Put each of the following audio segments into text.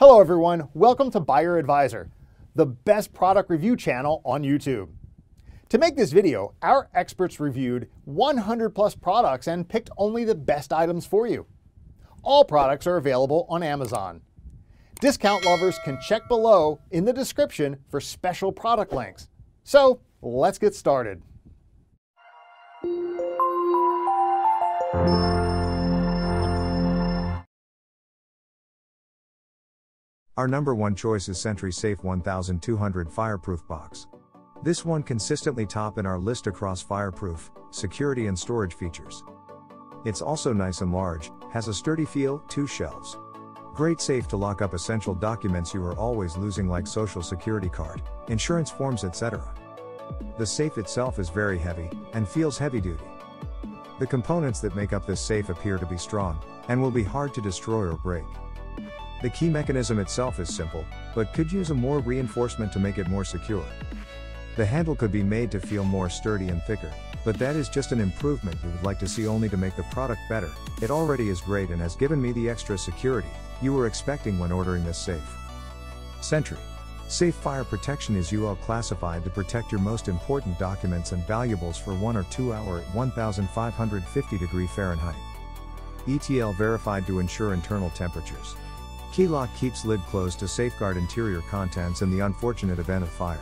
Hello everyone, welcome to Buyer Advisor, the best product review channel on YouTube. To make this video, our experts reviewed 100 plus products and picked only the best items for you. All products are available on Amazon. Discount lovers can check below in the description for special product links. So let's get started. Our number one choice is SentrySafe 1200 Fireproof Box. This one consistently top in our list across fireproof, security and storage features. It's also nice and large, has a sturdy feel, two shelves. Great safe to lock up essential documents you are always losing like social security card, insurance forms, etc. The safe itself is very heavy, and feels heavy duty. The components that make up this safe appear to be strong, and will be hard to destroy or break. The key mechanism itself is simple, but could use a more reinforcement to make it more secure. The handle could be made to feel more sturdy and thicker, but that is just an improvement you would like to see only to make the product better. It already is great and has given me the extra security you were expecting when ordering this safe. SentrySafe Fire Protection is UL classified to protect your most important documents and valuables for 1 or 2 hours at 1550 degrees Fahrenheit. ETL verified to ensure internal temperatures. Key lock keeps lid closed to safeguard interior contents in the unfortunate event of fire.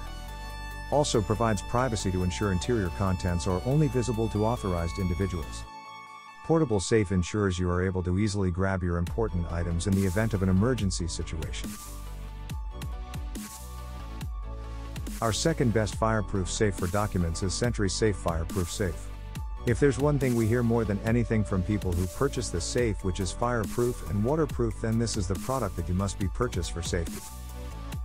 Also provides privacy to ensure interior contents are only visible to authorized individuals. Portable safe ensures you are able to easily grab your important items in the event of an emergency situation. Our second best fireproof safe for documents is SentrySafe Fireproof Safe. If there's one thing we hear more than anything from people who purchase this safe, which is fireproof and waterproof, then this is the product that you must be purchased for safety.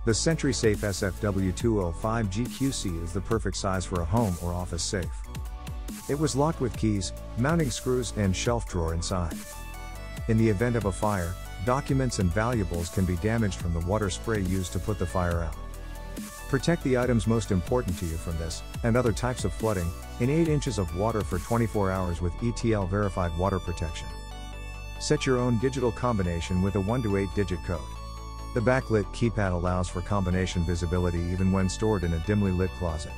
The SentrySafe SFW205GQC is the perfect size for a home or office safe. It was locked with keys, mounting screws and shelf drawer inside. In the event of a fire, documents and valuables can be damaged from the water spray used to put the fire out. Protect the items most important to you from this, and other types of flooding, in 8 inches of water for 24 hours with ETL verified water protection. Set your own digital combination with a 1-8 digit code. The backlit keypad allows for combination visibility even when stored in a dimly lit closet.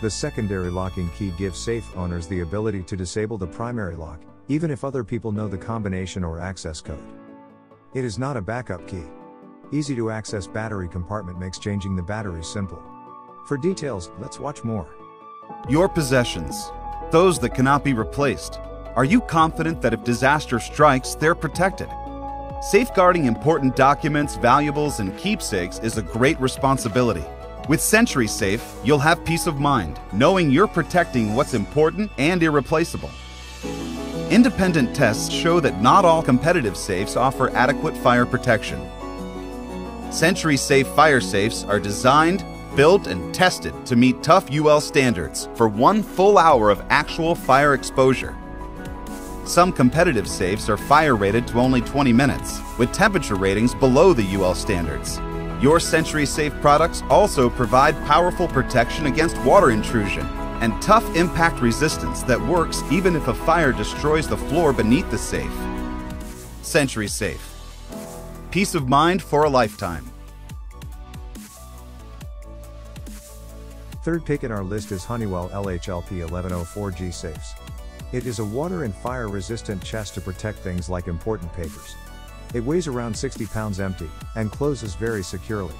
The secondary locking key gives safe owners the ability to disable the primary lock, even if other people know the combination or access code. It is not a backup key. Easy to access battery compartment makes changing the battery simple. For details, let's watch more. Your possessions, those that cannot be replaced. Are you confident that if disaster strikes, they're protected? Safeguarding important documents, valuables, and keepsakes is a great responsibility. With SentrySafe, you'll have peace of mind, knowing you're protecting what's important and irreplaceable. Independent tests show that not all competitive safes offer adequate fire protection. SentrySafe fire safes are designed, built, and tested to meet tough UL standards for 1 full hour of actual fire exposure. Some competitive safes are fire rated to only 20 minutes, with temperature ratings below the UL standards. Your SentrySafe products also provide powerful protection against water intrusion and tough impact resistance that works even if a fire destroys the floor beneath the safe. SentrySafe. Peace of mind for a lifetime. Third pick in our list is Honeywell LHLP1104G safes. It is a water and fire resistant chest to protect things like important papers. It weighs around 60 pounds empty, and closes very securely.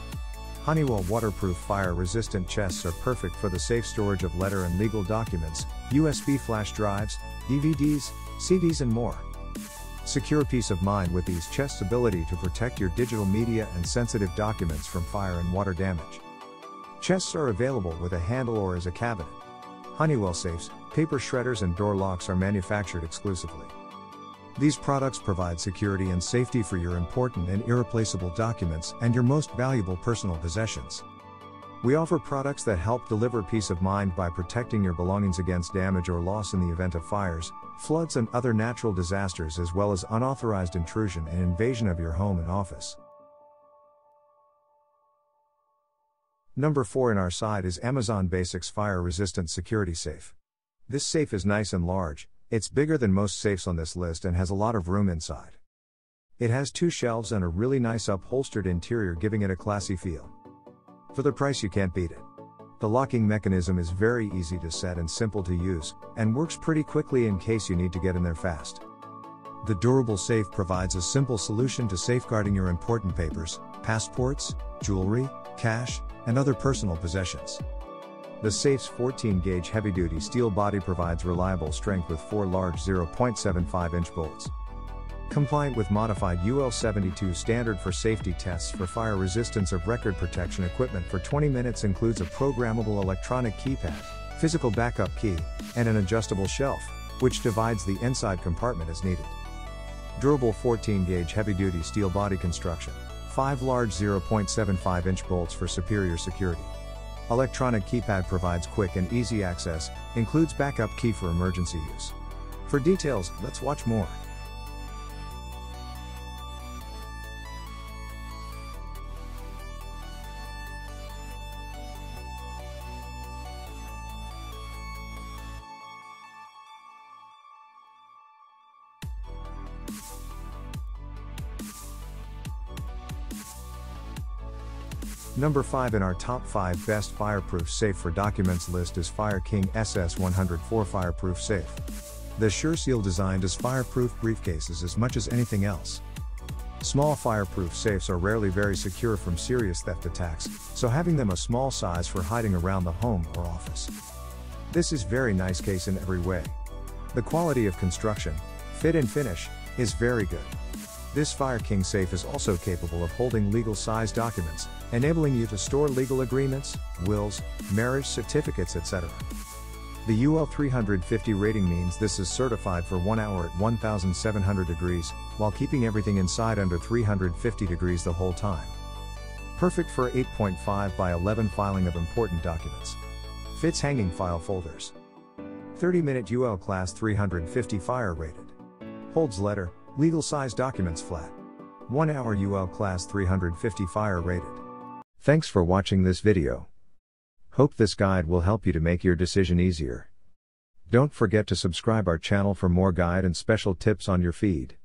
Honeywell waterproof fire resistant chests are perfect for the safe storage of letter and legal documents, USB flash drives, DVDs, CDs and more. Secure peace of mind with these chests' ability to protect your digital media and sensitive documents from fire and water damage. Chests are available with a handle or as a cabinet. Honeywell safes, paper shredders and door locks are manufactured exclusively. These products provide security and safety for your important and irreplaceable documents and your most valuable personal possessions. We offer products that help deliver peace of mind by protecting your belongings against damage or loss in the event of fires, floods and other natural disasters, as well as unauthorized intrusion and invasion of your home and office. Number 4 in our side is Amazon Basics Fire Resistant Security Safe. This safe is nice and large, it's bigger than most safes on this list and has a lot of room inside. It has two shelves and a really nice upholstered interior, giving it a classy feel. For the price, you can't beat it. The locking mechanism is very easy to set and simple to use, and works pretty quickly in case you need to get in there fast. The durable safe provides a simple solution to safeguarding your important papers, passports, jewelry, cash, and other personal possessions. The safe's 14-gauge heavy-duty steel body provides reliable strength with four large 0.75-inch bolts. Compliant with modified UL 72 standard for safety tests for fire resistance of record protection equipment for 20 minutes, includes a programmable electronic keypad, physical backup key, and an adjustable shelf, which divides the inside compartment as needed. Durable 14-gauge heavy-duty steel body construction, five large 0.75-inch bolts for superior security. Electronic keypad provides quick and easy access, includes backup key for emergency use. For details, let's watch more. Number 5 in our top 5 best fireproof safe for documents list is Fire King SS104 Fireproof Safe. The Sure Seal designed as fireproof briefcases as much as anything else. Small fireproof safes are rarely very secure from serious theft attacks, so having them a small size for hiding around the home or office. This is very nice case in every way. The quality of construction, fit and finish, is very good. This Fire King safe is also capable of holding legal-size documents, enabling you to store legal agreements, wills, marriage certificates, etc. The UL 350 rating means this is certified for 1 hour at 1,700 degrees, while keeping everything inside under 350 degrees the whole time. Perfect for 8.5 by 11 filing of important documents. Fits hanging file folders. 30-minute UL Class 350 fire rated. Holds letter, legal size documents flat. 1 hour UL Class 350 fire rated. Thanks for watching this video. Hope this guide will help you to make your decision easier. Don't forget to subscribe our channel for more guide and special tips on your feed.